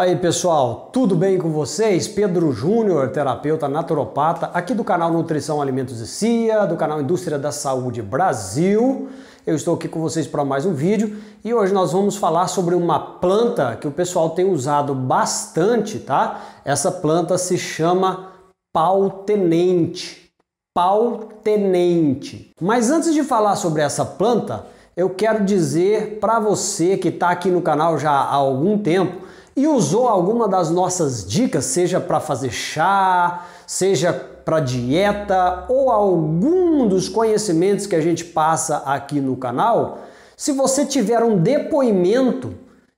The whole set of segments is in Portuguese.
Aí pessoal, tudo bem com vocês? Pedro Júnior, terapeuta naturopata, aqui do canal Nutrição, Alimentos e Cia, do canal Indústria da Saúde Brasil. Eu estou aqui com vocês para mais um vídeo e hoje nós vamos falar sobre uma planta que o pessoal tem usado bastante, tá? Essa planta se chama Pau Tenente. Pau Tenente. Mas antes de falar sobre essa planta, eu quero dizer para você que está aqui no canal já há algum tempo e usou alguma das nossas dicas, seja para fazer chá, seja para dieta ou algum dos conhecimentos que a gente passa aqui no canal, se você tiver um depoimento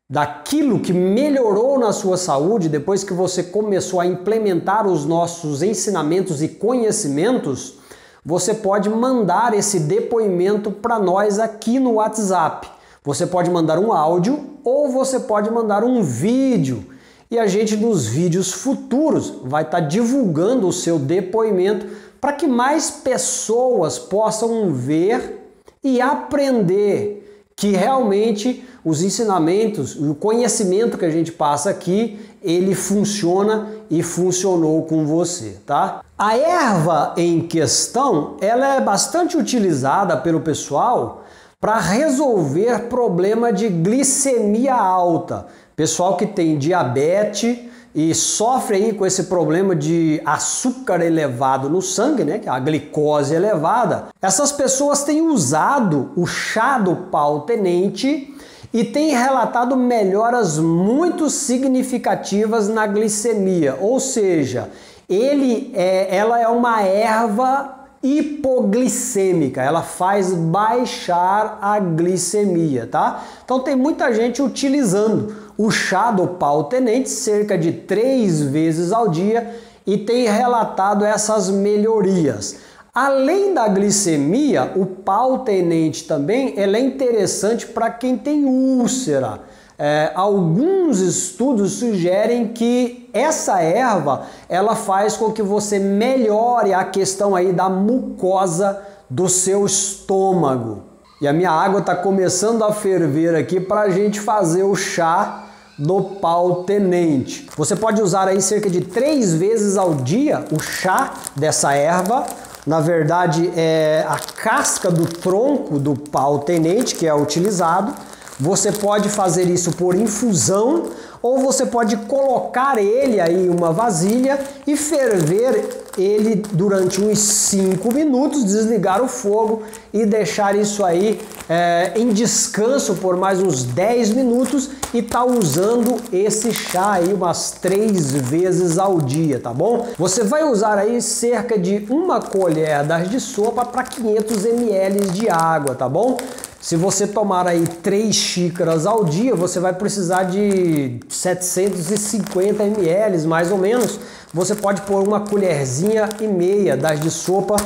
daquilo que melhorou na sua saúde depois que você começou a implementar os nossos ensinamentos e conhecimentos, você pode mandar esse depoimento para nós aqui no WhatsApp. Você pode mandar um áudio ou você pode mandar um vídeo e a gente nos vídeos futuros vai estar divulgando o seu depoimento para que mais pessoas possam ver e aprender que realmente os ensinamentos, o conhecimento que a gente passa aqui, ele funciona e funcionou com você, tá? A erva em questão, ela é bastante utilizada pelo pessoal para resolver problema de glicemia alta. Pessoal que tem diabetes e sofre aí com esse problema de açúcar elevado no sangue, né? A glicose elevada. Essas pessoas têm usado o chá do Pau Tenente e têm relatado melhoras muito significativas na glicemia. Ou seja, ela é uma erva hipoglicêmica, ela faz baixar a glicemia, tá? Então tem muita gente utilizando o chá do Pau Tenente cerca de 3 vezes ao dia e tem relatado essas melhorias. Além da glicemia, o Pau Tenente também é interessante para quem tem úlcera. Alguns estudos sugerem que essa erva ela faz com que você melhore a questão aí da mucosa do seu estômago. E a minha água está começando a ferver aqui para a gente fazer o chá do Pau Tenente. Você pode usar aí cerca de 3 vezes ao dia o chá dessa erva. Na verdade é a casca do tronco do Pau Tenente que é utilizado. Você pode fazer isso por infusão ou você pode colocar ele aí em uma vasilha e ferver ele durante uns 5 minutos, desligar o fogo e deixar isso aí em descanso por mais uns 10 minutos e tá usando esse chá aí umas 3 vezes ao dia, tá bom? Você vai usar aí cerca de 1 colher de sopa para 500 ml de água, tá bom? Se você tomar aí 3 xícaras ao dia, você vai precisar de 750 ml, mais ou menos. Você pode pôr 1,5 colherzinhas de sopa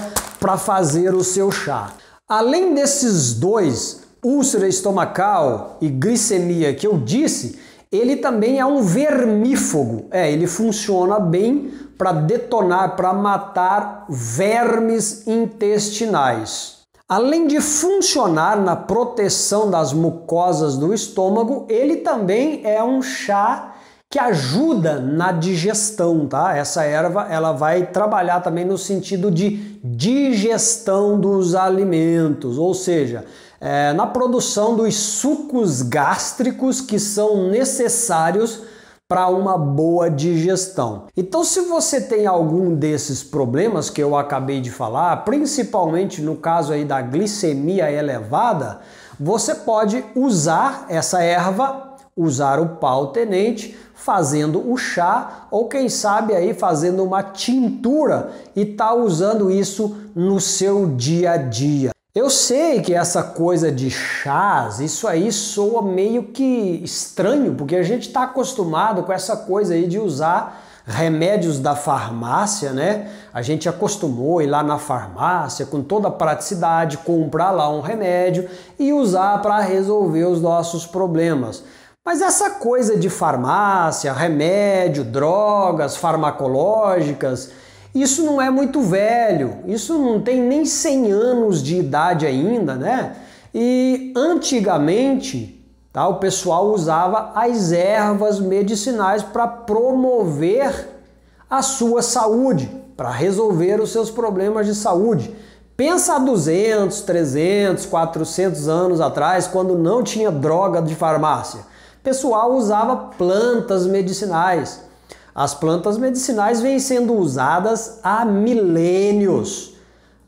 para fazer o seu chá. Além desses dois, úlcera estomacal e glicemia que eu disse, ele também é um vermífugo. Ele funciona bem para detonar, para matar vermes intestinais. Além de funcionar na proteção das mucosas do estômago, ele também é um chá que ajuda na digestão, tá? Essa erva, ela vai trabalhar também no sentido de digestão dos alimentos, ou seja, na produção dos sucos gástricos que são necessários para uma boa digestão. Então, se você tem algum desses problemas que eu acabei de falar, principalmente no caso aí da glicemia elevada, você pode usar essa erva, usar o Pau Tenente, fazendo o chá ou quem sabe aí fazendo uma tintura e tá usando isso no seu dia a dia. Eu sei que essa coisa de chás, isso aí soa meio que estranho, porque a gente está acostumado com essa coisa aí de usar remédios da farmácia, né? A gente acostumou ir lá na farmácia com toda a praticidade, comprar lá um remédio e usar para resolver os nossos problemas. Mas essa coisa de farmácia, remédio, drogas farmacológicas, isso não é muito velho, isso não tem nem 100 anos de idade ainda, né? E antigamente, Tá? O pessoal usava as ervas medicinais para promover a sua saúde, para resolver os seus problemas de saúde. Pensa 200, 300, 400 anos atrás, quando não tinha droga de farmácia. O pessoal usava plantas medicinais. As plantas medicinais vêm sendo usadas há milênios.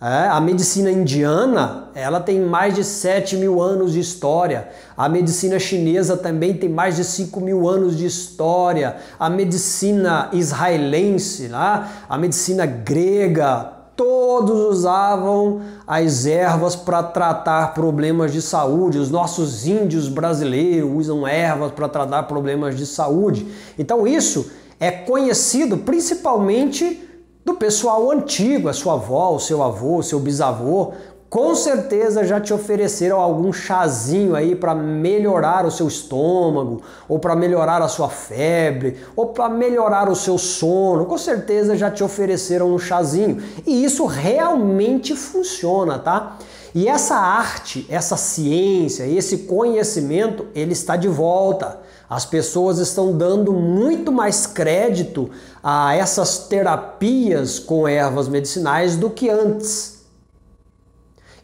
É, a medicina indiana, ela tem mais de 7 mil anos de história. A medicina chinesa também tem mais de 5 mil anos de história. A medicina israelense, né? A medicina grega, todos usavam as ervas para tratar problemas de saúde. Os nossos índios brasileiros usam ervas para tratar problemas de saúde. Então isso é conhecido principalmente do pessoal antigo, a sua avó, o seu avô, o seu bisavô, com certeza já te ofereceram algum chazinho aí para melhorar o seu estômago, ou para melhorar a sua febre, ou para melhorar o seu sono. Com certeza já te ofereceram um chazinho. E isso realmente funciona, tá? E essa arte, essa ciência, esse conhecimento, ele está de volta. As pessoas estão dando muito mais crédito a essas terapias com ervas medicinais do que antes.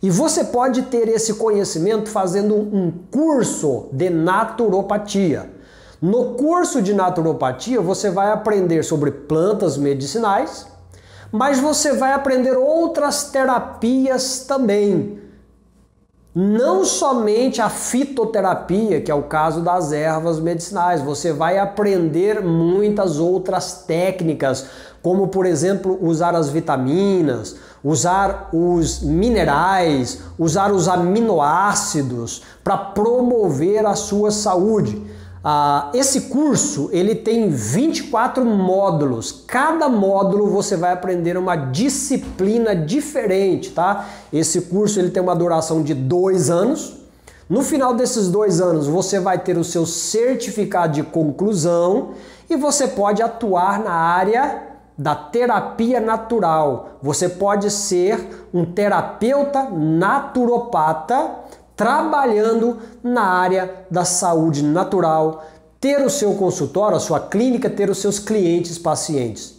E você pode ter esse conhecimento fazendo um curso de naturopatia. No curso de naturopatia, você vai aprender sobre plantas medicinais, mas você vai aprender outras terapias também. Não somente a fitoterapia, que é o caso das ervas medicinais. Você vai aprender muitas outras técnicas, como, por exemplo, usar as vitaminas, usar os minerais, usar os aminoácidos para promover a sua saúde. Esse curso, ele tem 24 módulos. Cada módulo você vai aprender uma disciplina diferente, tá? Esse curso, ele tem uma duração de 2 anos. No final desses 2 anos, você vai ter o seu certificado de conclusão e você pode atuar na área da terapia natural. Você pode ser um terapeuta naturopata, trabalhando na área da saúde natural, ter o seu consultório, a sua clínica, ter os seus clientes, pacientes.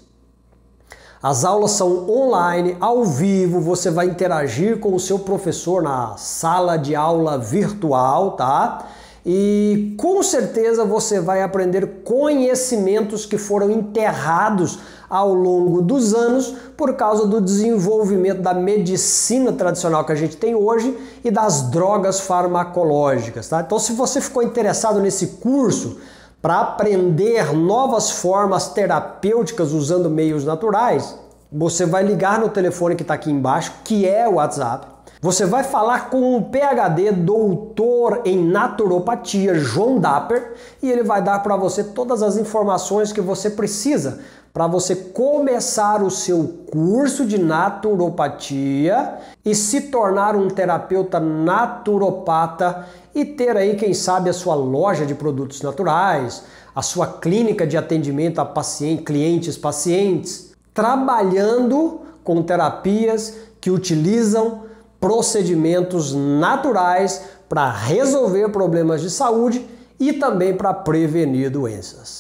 As aulas são online, ao vivo, você vai interagir com o seu professor na sala de aula virtual, tá? E com certeza você vai aprender conhecimentos que foram enterrados ao longo dos anos por causa do desenvolvimento da medicina tradicional que a gente tem hoje e das drogas farmacológicas, tá? Então, se você ficou interessado nesse curso para aprender novas formas terapêuticas usando meios naturais, você vai ligar no telefone que está aqui embaixo, que é o WhatsApp. Você vai falar com um PhD, doutor em naturopatia, João Dapper, e ele vai dar para você todas as informações que você precisa para você começar o seu curso de naturopatia e se tornar um terapeuta naturopata e ter aí, quem sabe, a sua loja de produtos naturais, a sua clínica de atendimento a clientes, trabalhando com terapias que utilizam procedimentos naturais para resolver problemas de saúde e também para prevenir doenças.